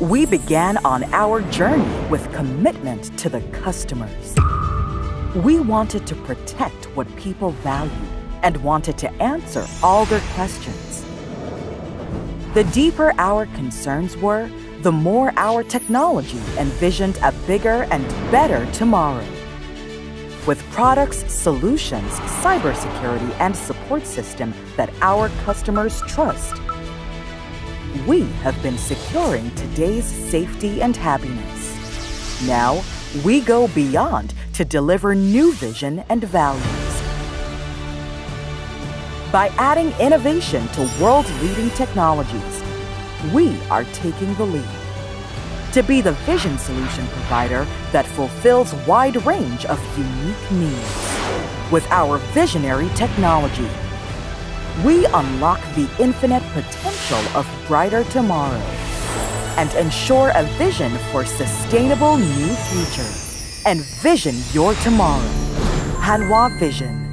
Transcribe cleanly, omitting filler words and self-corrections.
We began on our journey with commitment to the customers. We wanted to protect what people valued and wanted to answer all their questions. The deeper our concerns were, the more our technology envisioned a bigger and better tomorrow. With products, solutions, cybersecurity, and support system that our customers trust, we have been securing today's safety and happiness. Now, we go beyond to deliver new vision and values. By adding innovation to world-leading technologies, we are taking the lead to be the vision solution provider that fulfills a wide range of unique needs. With our visionary technology, we unlock the infinite potential of brighter tomorrow and ensure a vision for sustainable new future. Envision your tomorrow. Hanwha Vision.